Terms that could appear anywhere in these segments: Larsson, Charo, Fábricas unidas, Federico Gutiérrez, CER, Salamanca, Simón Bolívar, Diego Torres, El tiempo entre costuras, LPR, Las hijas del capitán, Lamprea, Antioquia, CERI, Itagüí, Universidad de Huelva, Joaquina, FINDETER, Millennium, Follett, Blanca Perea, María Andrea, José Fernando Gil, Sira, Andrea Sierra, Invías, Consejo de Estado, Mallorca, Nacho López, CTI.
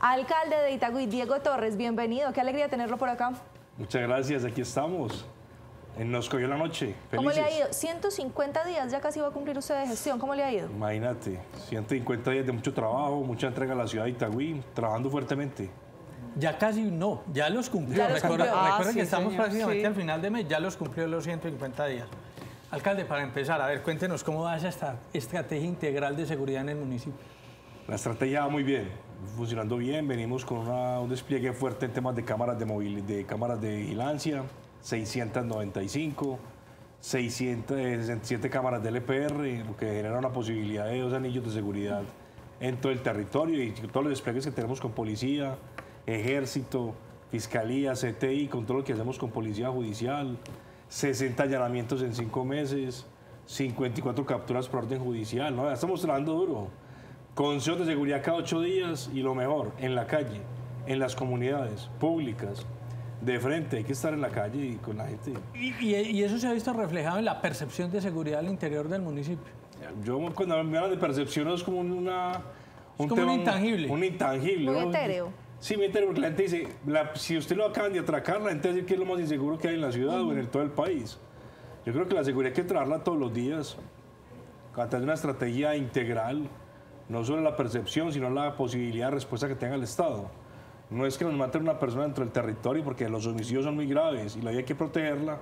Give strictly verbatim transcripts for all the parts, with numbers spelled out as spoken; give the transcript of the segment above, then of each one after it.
Alcalde de Itagüí, Diego Torres, bienvenido. Qué alegría tenerlo por acá. Muchas gracias, aquí estamos. Nos cogió la noche. Felices. ¿Cómo le ha ido? ciento cincuenta días, ya casi va a cumplir usted de gestión. ¿Cómo le ha ido? Imagínate, ciento cincuenta días de mucho trabajo, mucha entrega a la ciudad de Itagüí, trabajando fuertemente. Ya casi no, ya los cumplió. Ya los cumplió. Recuerda, ah, recuerda sí, que estamos señor, prácticamente sí. al final de mes, ya los cumplió los ciento cincuenta días. Alcalde, para empezar, a ver, cuéntenos cómo va esa estrategia integral de seguridad en el municipio. La estrategia va muy bien, funcionando bien. Venimos con una, un despliegue fuerte en temas de cámaras de, móvil, de, cámaras de vigilancia, seiscientas noventa y cinco, seiscientas sesenta y siete cámaras de L P R, lo que genera una posibilidad de dos anillos de seguridad en todo el territorio y todos los despliegues que tenemos con policía, ejército, fiscalía, C T I, con todo lo que hacemos con policía judicial, sesenta allanamientos en cinco meses, cincuenta y cuatro capturas por orden judicial, ¿no? Estamos trabajando duro, con C E R de seguridad cada ocho días y lo mejor, en la calle, en las comunidades públicas, de frente, hay que estar en la calle y con la gente. ¿Y, y, y eso se ha visto reflejado en la percepción de seguridad al interior del municipio? Yo cuando me hablan de percepción es como una... Un es como tema, un intangible. Un, un intangible. Muy ¿no? etéreo. Sí, me interesa porque la gente dice, la, si usted lo acaban de atracar, la gente dice que es lo más inseguro que hay en la ciudad uh-huh. o en el, todo el país. Yo creo que la seguridad hay que trabajarla todos los días, a través de una estrategia integral, no solo la percepción, sino la posibilidad de respuesta que tenga el Estado. No es que nos maten una persona dentro del territorio porque los homicidios son muy graves y la vida hay que protegerla,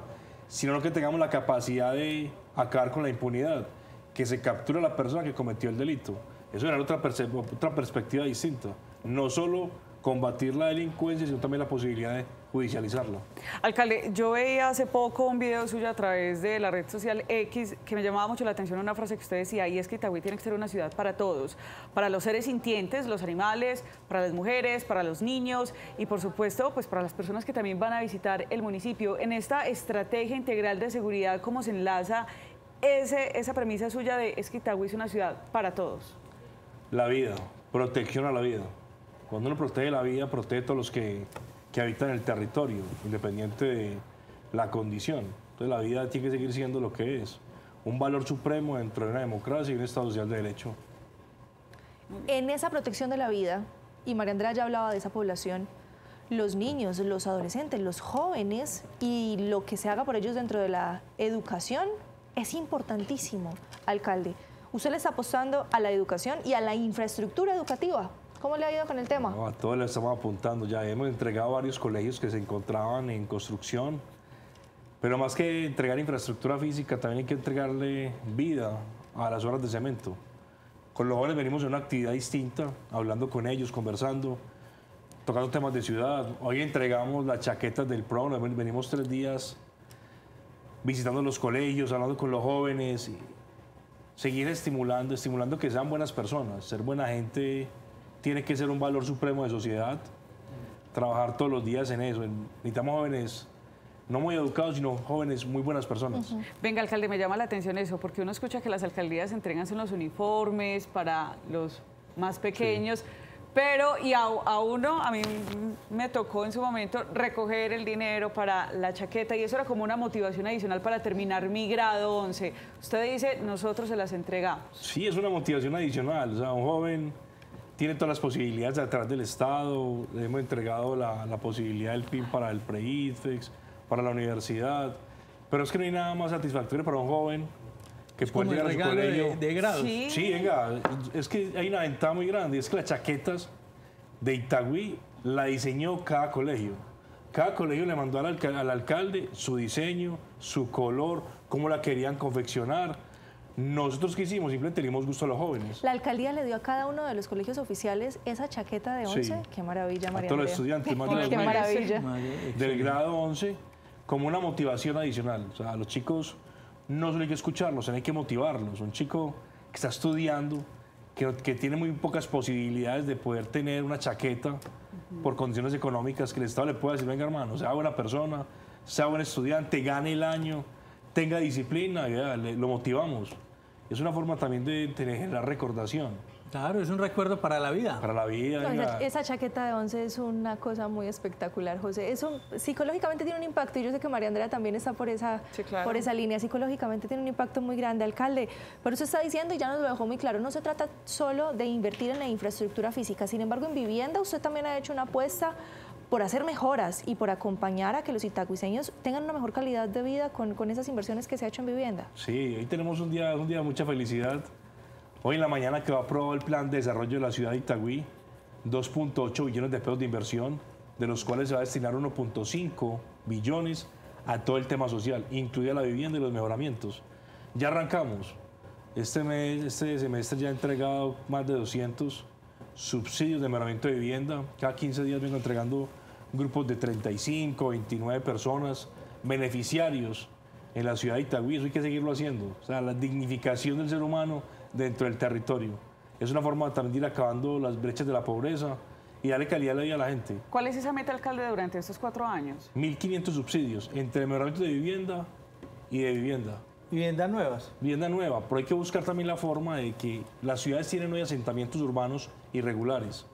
sino que tengamos la capacidad de acabar con la impunidad, que se capture a la persona que cometió el delito. Eso era otra, otra perspectiva distinta, no solo combatir la delincuencia, sino también la posibilidad de judicializarlo. Alcalde, yo veía hace poco un video suyo a través de la red social X que me llamaba mucho la atención una frase que usted decía, y es que Itagüí tiene que ser una ciudad para todos, para los seres sintientes, los animales, para las mujeres, para los niños y por supuesto pues para las personas que también van a visitar el municipio. En esta estrategia integral de seguridad, ¿cómo se enlaza ese, esa premisa suya de es que Itagüí es una ciudad para todos? La vida, protección a la vida. Cuando uno protege la vida, protege a todos los que, que habitan el territorio, independiente de la condición. Entonces la vida tiene que seguir siendo lo que es, un valor supremo dentro de una democracia y un Estado social de derecho. En esa protección de la vida, y María Andrea ya hablaba de esa población, los niños, los adolescentes, los jóvenes y lo que se haga por ellos dentro de la educación es importantísimo, alcalde. Usted le está apostando a la educación y a la infraestructura educativa. ¿Cómo le ha ido con el tema? No, a todos le estamos apuntando. Ya hemos entregado varios colegios que se encontraban en construcción. Pero más que entregar infraestructura física, también hay que entregarle vida a las obras de cemento. Con los jóvenes venimos a una actividad distinta, hablando con ellos, conversando, tocando temas de ciudad. Hoy entregamos las chaquetas del P R O, venimos tres días visitando los colegios, hablando con los jóvenes. Seguir estimulando, estimulando que sean buenas personas, ser buena gente. Tiene que ser un valor supremo de sociedad, trabajar todos los días en eso. Necesitamos jóvenes no muy educados, sino jóvenes muy buenas personas. Uh-huh. Venga, alcalde, me llama la atención eso, porque uno escucha que las alcaldías entregan los uniformes para los más pequeños, sí. pero y a, a uno, a mí me tocó en su momento recoger el dinero para la chaqueta y eso era como una motivación adicional para terminar mi grado once. Usted dice, nosotros se las entregamos. Sí, es una motivación adicional, o sea, un joven... Tiene todas las posibilidades de atrás del Estado, hemos entregado la, la posibilidad del P I N para el pre-I F E X, para la universidad, pero es que no hay nada más satisfactorio para un joven que pueda llegar a su colegio. De, de grados. Sí. sí, venga, es que hay una ventaja muy grande, es que las chaquetas de Itagüí la diseñó cada colegio. Cada colegio le mandó al, alca al alcalde su diseño, su color, cómo la querían confeccionar. Nosotros, ¿qué hicimos? Simplemente le dimos gusto a los jóvenes. La alcaldía le dio a cada uno de los colegios oficiales esa chaqueta de once. Sí. Qué maravilla, María. A todos los estudiantes, más de qué maravilla. Del grado once, como una motivación adicional. O sea, a los chicos no solo hay que escucharlos, hay que motivarlos. Un chico que está estudiando, que, que tiene muy pocas posibilidades de poder tener una chaqueta uh-huh. por condiciones económicas, que el Estado le pueda decir, venga, hermano, sea buena persona, sea buen estudiante, gane el año, tenga disciplina, ya, le, lo motivamos. Es una forma también de generar recordación. Claro, es un recuerdo para la vida. Para la vida. No, esa, esa chaqueta de once es una cosa muy espectacular, José. Eso psicológicamente tiene un impacto, y yo sé que María Andrea también está por esa, sí, claro, por esa línea. Psicológicamente tiene un impacto muy grande, alcalde. Pero usted está diciendo, y ya nos lo dejó muy claro, no se trata solo de invertir en la infraestructura física. Sin embargo, en vivienda usted también ha hecho una apuesta por hacer mejoras y por acompañar a que los itagüiseños tengan una mejor calidad de vida con, con esas inversiones que se ha hecho en vivienda. Sí, hoy tenemos un día, un día de mucha felicidad. Hoy en la mañana quedó aprobado el plan de desarrollo de la ciudad de Itagüí, dos punto ocho billones de pesos de inversión, de los cuales se va a destinar uno punto cinco billones a todo el tema social, incluida la vivienda y los mejoramientos. Ya arrancamos. Este mes, este semestre ya he entregado más de doscientos subsidios de mejoramiento de vivienda. Cada quince días vengo entregando grupos de treinta y cinco, veintinueve personas, beneficiarios en la ciudad de Itagüí. Eso hay que seguirlo haciendo. O sea, la dignificación del ser humano dentro del territorio. Es una forma también de ir acabando las brechas de la pobreza y darle calidad de vida a la gente. ¿Cuál es esa meta, alcalde, durante estos cuatro años? mil quinientos subsidios entre mejoramiento de vivienda y de vivienda. ¿Viviendas nuevas? Vivienda nueva, pero hay que buscar también la forma de que las ciudades tienen hoy asentamientos urbanos irregulares.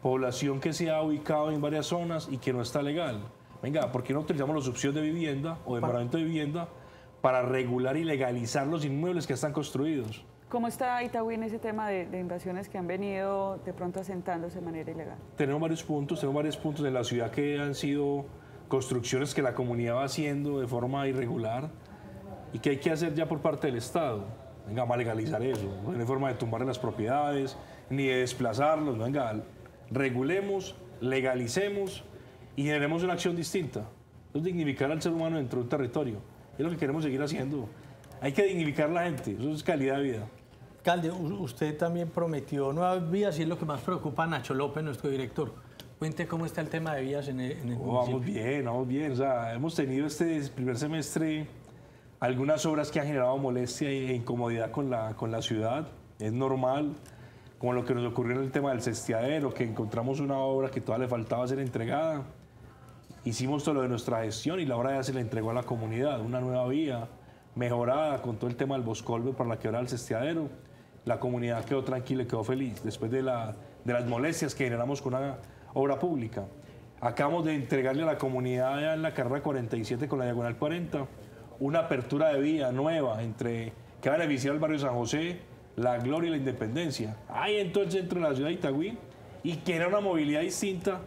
Población que se ha ubicado en varias zonas y que no está legal. Venga, ¿por qué no utilizamos los subsidios de vivienda o de mejoramiento de vivienda para regular y legalizar los inmuebles que están construidos? ¿Cómo está Itagüí en ese tema de, de invasiones que han venido de pronto asentándose de manera ilegal? Tenemos varios puntos, tenemos varios puntos de la ciudad que han sido construcciones que la comunidad va haciendo de forma irregular y que hay que hacer ya por parte del Estado. Venga, vamos a legalizar eso. No hay forma de tumbar las propiedades, ni de desplazarlos. Venga, regulemos, legalicemos y generemos una acción distinta. Es dignificar al ser humano dentro de un territorio. Es lo que queremos seguir haciendo. Hay que dignificar a la gente, eso es calidad de vida. Alcalde, usted también prometió nuevas vías y es lo que más preocupa a Nacho López, nuestro director. Cuente cómo está el tema de vías en el, en el oh, municipio. Vamos bien, vamos bien. O sea, hemos tenido este primer semestre algunas obras que han generado molestia e incomodidad con la, con la ciudad. Es normal, como lo que nos ocurrió en el tema del cesteadero, que encontramos una obra que todavía le faltaba ser entregada. Hicimos todo lo de nuestra gestión y la obra ya se le entregó a la comunidad, una nueva vía mejorada con todo el tema del boscolve para la quebrada del cesteadero. La comunidad quedó tranquila y quedó feliz después de, la, de las molestias que generamos con una obra pública. Acabamos de entregarle a la comunidad ya en la carrera cuarenta y siete con la diagonal cuarenta una apertura de vía nueva entre, que va a beneficiar al barrio San José, La Gloria y La Independencia. Ahí en todo el centro de la ciudad de Itagüí, y que era una movilidad distinta,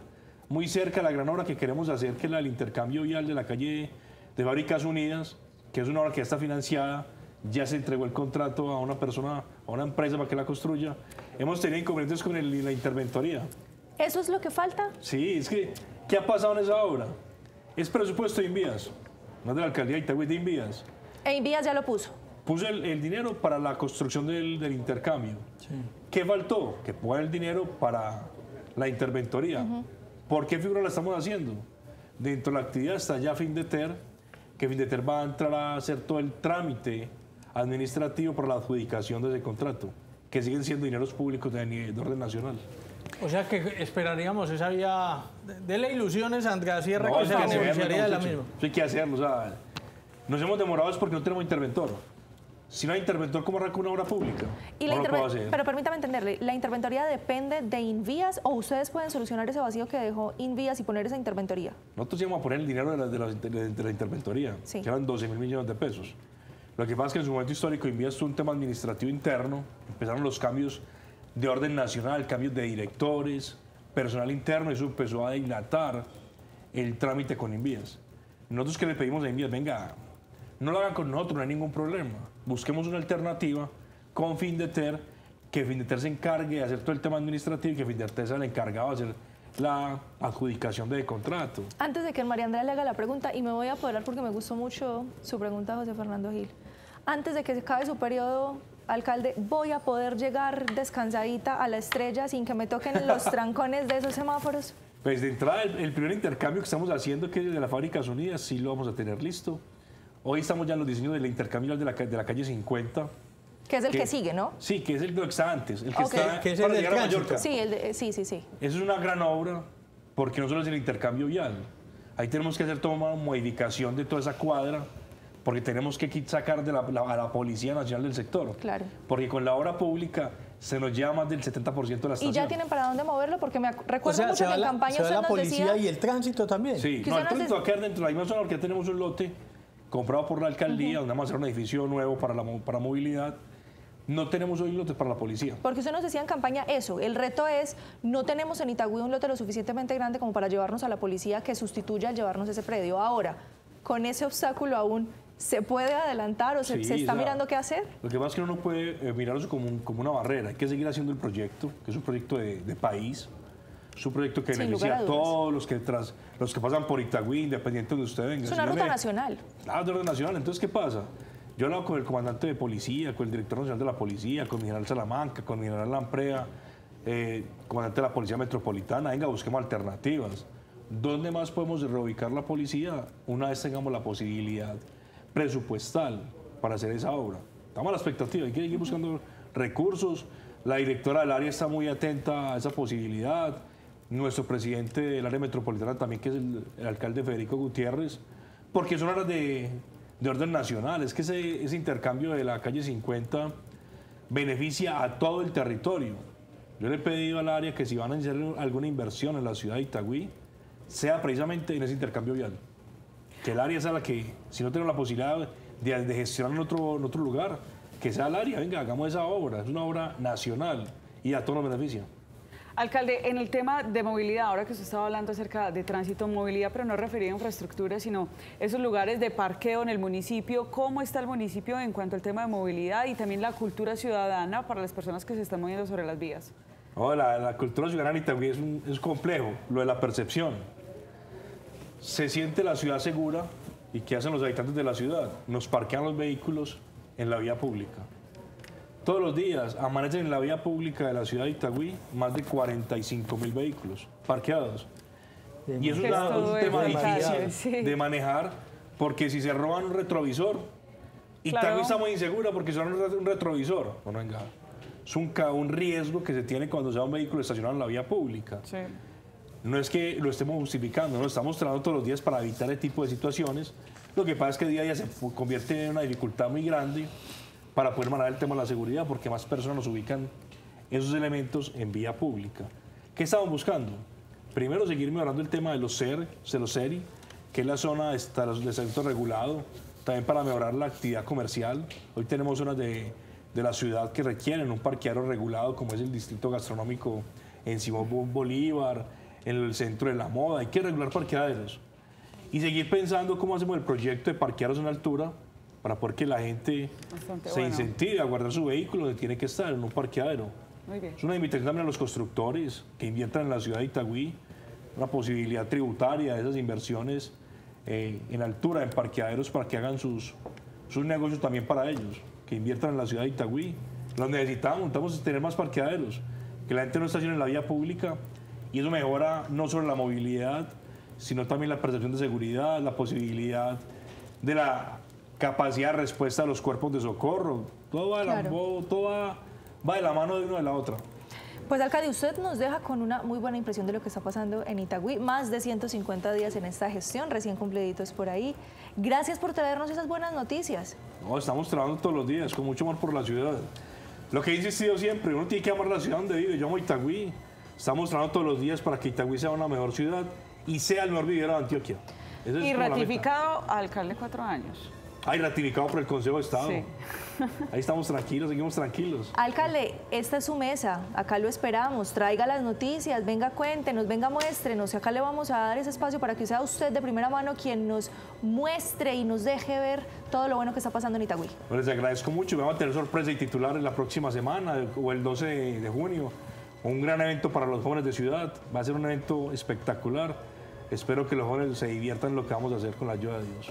muy cerca a la gran obra que queremos hacer, que es la del intercambio vial de la calle de Fábricas Unidas, que es una obra que ya está financiada, ya se entregó el contrato a una persona, a una empresa para que la construya. Hemos tenido inconvenientes con el, la interventoría. ¿Eso es lo que falta? Sí, es que, ¿qué ha pasado en esa obra? Es presupuesto de Invías, no de la alcaldía de Itagüí, de Invías. E Invías ya lo puso. Puso el, el dinero para la construcción del, del intercambio. Sí. ¿Qué faltó? Que ponga el dinero para la interventoría. Uh-huh. ¿Por qué figura la estamos haciendo? Dentro de la actividad está ya FINDETER, que FINDETER va a entrar a hacer todo el trámite administrativo para la adjudicación de ese contrato, que siguen siendo dineros públicos de, de orden nacional. O sea que esperaríamos esa vía de las ilusiones a Andrea Sierra, no, que se beneficiaría de la misma. Eso hay que hacerlo, o sea, nos hemos demorado es porque no tenemos interventor. Si no hay interventor, ¿cómo arranca una obra pública? Y la interven... Pero permítame entenderle, ¿la interventoría depende de Invías o ustedes pueden solucionar ese vacío que dejó Invías y poner esa interventoría? Nosotros íbamos a poner el dinero de la, de la, de la interventoría, sí, que eran doce mil millones de pesos. Lo que pasa es que en su momento histórico Invías fue un tema administrativo interno, empezaron los cambios de orden nacional, cambios de directores, personal interno, y eso empezó a dilatar el trámite con Invías. Nosotros que le pedimos a Invías, venga, no lo hagan con nosotros, no hay ningún problema. Busquemos una alternativa con FINDETER, que FINDETER se encargue de hacer todo el tema administrativo y que FINDETER sea el encargado de hacer la adjudicación de contrato. Antes de que María Andrea le haga la pregunta, y me voy a apoderar porque me gustó mucho su pregunta, José Fernando Gil. Antes de que se acabe su periodo, alcalde, ¿voy a poder llegar descansadita a la estrella sin que me toquen los trancones de esos semáforos? Pues de entrada, el, el primer intercambio que estamos haciendo, que es de las Fábricas Unidas, sí lo vamos a tener listo. Hoy estamos ya en los diseños del intercambio de la, de la calle cincuenta. Que es el que, que sigue, ¿no? Sí, que es el que está antes, el que okay. está que es para el llegar a Mallorca. Sí, el de, sí, sí, sí. Eso es una gran obra, porque no solo es el intercambio vial. Ahí tenemos que hacer toda una modificación de toda esa cuadra, porque tenemos que sacar de la, la, a la Policía Nacional del sector. Claro. Porque con la obra pública se nos lleva más del setenta por ciento de las estaciones. Y ya tienen para dónde moverlo, porque me recuerdo o sea, mucho que en la, campaña se usted la nos policía decía, y el tránsito también. Sí, no, el tránsito va a quedar dentro de la misma zona porque ya tenemos un lote comprado por la alcaldía, uh-huh. donde vamos a hacer un edificio nuevo para la para movilidad. No tenemos hoy lotes para la policía. Porque usted nos decía en campaña eso, el reto es, no tenemos en Itagüí un lote lo suficientemente grande como para llevarnos a la policía que sustituya al llevarnos ese predio. Ahora, con ese obstáculo aún, ¿se puede adelantar o se, sí, se está o sea, mirando qué hacer? Lo que pasa es que uno no puede eh, mirar eso como, un, como una barrera, hay que seguir haciendo el proyecto, que es un proyecto de, de país, es un proyecto que beneficia a todos los que, tras, los que pasan por Itagüí, independiente de donde usted venga. Es una ruta nacional. Claro, de orden nacional, entonces ¿qué pasa? Yo hablaba con el comandante de policía, con el director nacional de la policía, con el general Salamanca, con el general Lamprea, eh, comandante de la policía metropolitana, venga, busquemos alternativas. ¿Dónde más podemos reubicar la policía una vez tengamos la posibilidad presupuestal para hacer esa obra? Estamos a la expectativa, hay que ir buscando recursos. La directora del área está muy atenta a esa posibilidad. Nuestro presidente del área metropolitana también, que es el, el alcalde Federico Gutiérrez, porque son horas de... de orden nacional, es que ese, ese intercambio de la calle cincuenta beneficia a todo el territorio. Yo le he pedido al área que si van a hacer alguna inversión en la ciudad de Itagüí, sea precisamente en ese intercambio vial. Que el área sea la que, si no tenemos la posibilidad de, de gestionar en otro, en otro lugar, que sea el área, venga, hagamos esa obra, es una obra nacional y a todos nos beneficia. Alcalde, en el tema de movilidad, ahora que usted estaba hablando acerca de tránsito, movilidad, pero no refería a infraestructura, sino esos lugares de parqueo en el municipio, ¿cómo está el municipio en cuanto al tema de movilidad y también la cultura ciudadana para las personas que se están moviendo sobre las vías? Oh, la, la cultura ciudadana también es, un, es complejo, lo de la percepción. Se siente la ciudad segura y ¿qué hacen los habitantes de la ciudad? Nos parquean los vehículos en la vía pública. Todos los días amanecen en la vía pública de la ciudad de Itagüí más de cuarenta y cinco mil vehículos parqueados. Y eso es un tema difícil de manejar, porque si se roban un retrovisor, Itagüí está muy insegura porque son un retrovisor. Bueno, venga, es un, un riesgo que se tiene cuando sea un vehículo estacionado en la vía pública. Sí. No es que lo estemos justificando, no lo estamos tratando todos los días para evitar este tipo de situaciones. Lo que pasa es que día a día se convierte en una dificultad muy grande para poder manejar el tema de la seguridad, porque más personas nos ubican esos elementos en vía pública. ¿Qué estamos buscando? Primero, seguir mejorando el tema de los C E R, de los C E R I, que es la zona de sector regulado, también para mejorar la actividad comercial. Hoy tenemos zonas de, de la ciudad que requieren un parqueadero regulado, como es el distrito gastronómico en Simón Bolívar, en el centro de la moda. Hay que regular parqueaderos. Y seguir pensando cómo hacemos el proyecto de parqueaderos en altura, para poder que la gente Bastante se bueno. incentive a guardar su vehículo donde tiene que estar, en un parqueadero. Muy bien. Es una invitación también a los constructores que inviertan en la ciudad de Itagüí, una posibilidad tributaria de esas inversiones eh, en altura, en parqueaderos, para que hagan sus, sus negocios también para ellos, que inviertan en la ciudad de Itagüí. Los necesitamos, necesitamos tener más parqueaderos, que la gente no estacione en la vía pública, y eso mejora no solo la movilidad, sino también la percepción de seguridad, la posibilidad de la capacidad de respuesta a los cuerpos de socorro. Todo va, claro. la, todo va, va de la mano de una de la otra. Pues, alcalde, usted nos deja con una muy buena impresión de lo que está pasando en Itagüí. Más de ciento cincuenta días en esta gestión, recién cumpliditos por ahí. Gracias por traernos esas buenas noticias. No, estamos trabajando todos los días, con mucho amor por la ciudad. Lo que he insistido siempre, uno tiene que amar la ciudad donde vive. Yo amo Itagüí. Estamos trabajando todos los días para que Itagüí sea una mejor ciudad y sea el mejor vivero de Antioquia. Esa y ratificado, alcalde, cuatro años. Ay, ratificado por el Consejo de Estado. Sí. Ahí estamos tranquilos, seguimos tranquilos. Alcalde, esta es su mesa, acá lo esperamos, traiga las noticias, venga, cuéntenos, venga, muéstrenos, acá le vamos a dar ese espacio para que sea usted de primera mano quien nos muestre y nos deje ver todo lo bueno que está pasando en Itagüí. Pues les agradezco mucho, vamos a tener sorpresa y titulares la próxima semana, o el doce de junio, un gran evento para los jóvenes de ciudad, va a ser un evento espectacular, espero que los jóvenes se diviertan en lo que vamos a hacer con la ayuda de Dios.